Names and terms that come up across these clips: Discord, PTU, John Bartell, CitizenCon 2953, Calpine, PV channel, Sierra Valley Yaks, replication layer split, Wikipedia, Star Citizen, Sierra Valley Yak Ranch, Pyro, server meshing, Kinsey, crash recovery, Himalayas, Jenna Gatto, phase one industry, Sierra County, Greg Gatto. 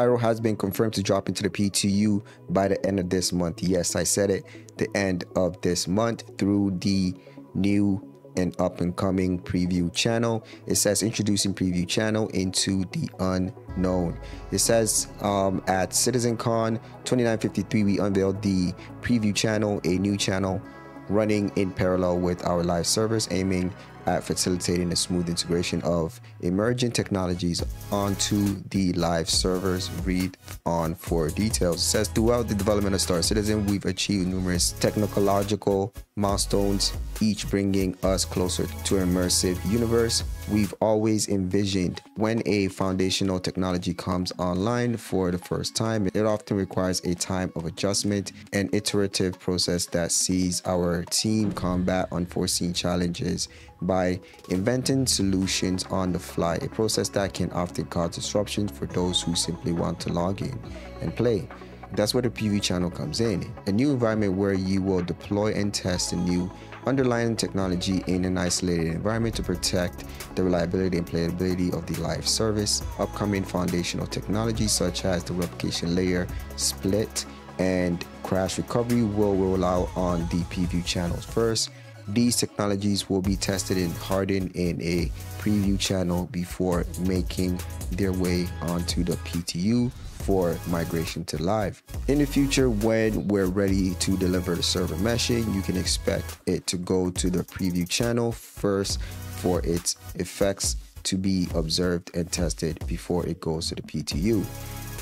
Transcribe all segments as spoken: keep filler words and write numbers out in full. Pyro has been confirmed to drop into the P T U by the end of this month. Yes, I said it, the end of this month through the new and up and coming preview channel. It says introducing preview channel into the unknown. It says um, at CitizenCon twenty-nine fifty-three, we unveiled the preview channel, a new channel running in parallel with our live service, aiming at facilitating the smooth integration of emerging technologies onto the live servers. Read on for details. It says throughout the development of Star Citizen, we've achieved numerous technological milestones, each bringing us closer to an immersive universe we've always envisioned. When a foundational technology comes online for the first time, it often requires a time of adjustment and iterative process that sees our team combat unforeseen challenges by inventing solutions on the fly, a process that can often cause disruptions for those who simply want to log in and play. That's where the P V channel comes in, a new environment where you will deploy and test a new underlying technology in an isolated environment to protect the reliability and playability of the live service. Upcoming foundational technologies such as the replication layer split and crash recovery will roll out on the P V channels first. These technologies will be tested and hardened in a preview channel before making their way onto the P T U for migration to live. In the future, when we're ready to deliver the server meshing, you can expect it to go to the preview channel first for its effects to be observed and tested before it goes to the P T U.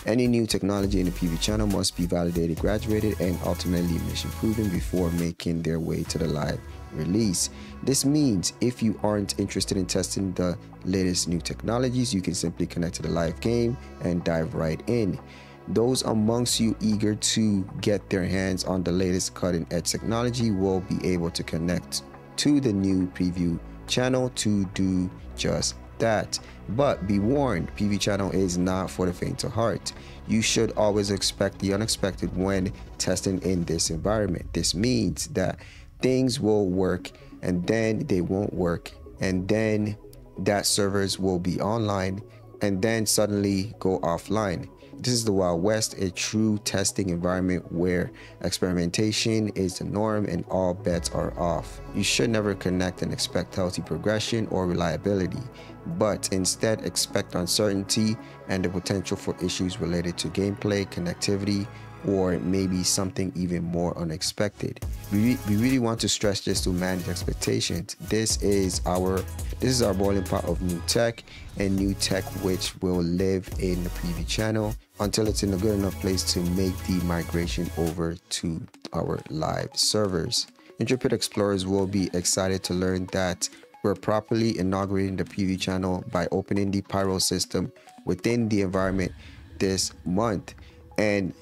Any new technology in the P V channel must be validated, graduated, and ultimately mission proven before making their way to the live release. This means if you aren't interested in testing the latest new technologies, you can simply connect to the live game and dive right in. Those amongst you eager to get their hands on the latest cutting-edge technology will be able to connect to the new preview channel to do just that. But be warned, P V channel is not for the faint of heart. You should always expect the unexpected when testing in this environment. This means that things will work and then they won't work, and then that servers will be online and then suddenly go offline. This is the Wild West, a true testing environment where experimentation is the norm and all bets are off. You should never connect and expect healthy progression or reliability, but instead expect uncertainty and the potential for issues related to gameplay, connectivity, or maybe something even more unexpected. We, re we really want to stress this to manage expectations. This is our this is our boiling pot of new tech, and new tech which will live in the preview channel until it's in a good enough place to make the migration over to our live servers. Intrepid explorers will be excited to learn that we're properly inaugurating the P V channel by opening the Pyro system within the environment this month. And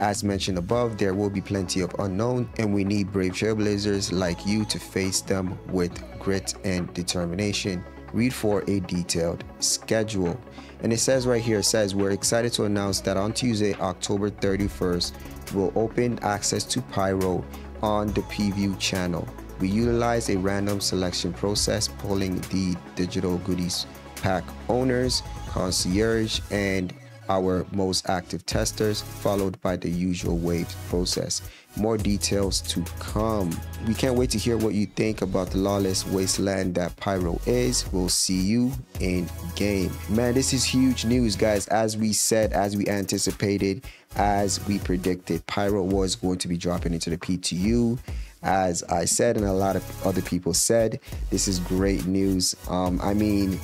as mentioned above, there will be plenty of unknown, and we need brave trailblazers like you to face them with grit and determination. Read for a detailed schedule. And it says right here, it says, we're excited to announce that on Tuesday, October thirty-first, we'll open access to Pyro on the P V channel. We utilize a random selection process, polling the digital goodies pack owners, concierge, and our most active testers, followed by the usual waves process. More details to come. We can't wait to hear what you think about the lawless wasteland that Pyro is. We'll see you in game. Man, this is huge news, guys. As we said, as we anticipated, as we predicted, Pyro was going to be dropping into the P T U. As I said, and a lot of other people said, this is great news. Um, I mean,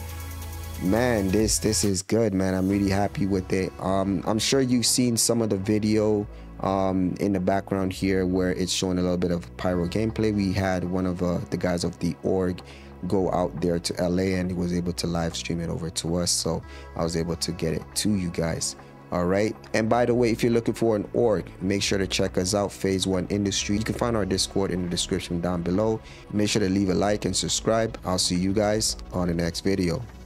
man, this this is good, man. I'm really happy with it. um I'm sure you've seen some of the video um in the background here where it's showing a little bit of Pyro gameplay. We had one of uh, the guys of the org go out there to L A, and he was able to live stream it over to us, so I was able to get it to you guys. All right, and by the way, if you're looking for an org, make sure to check us out, Phase One Industry. You can find our Discord in the description down below. Make sure to leave a like and subscribe. I'll see you guys on the next video.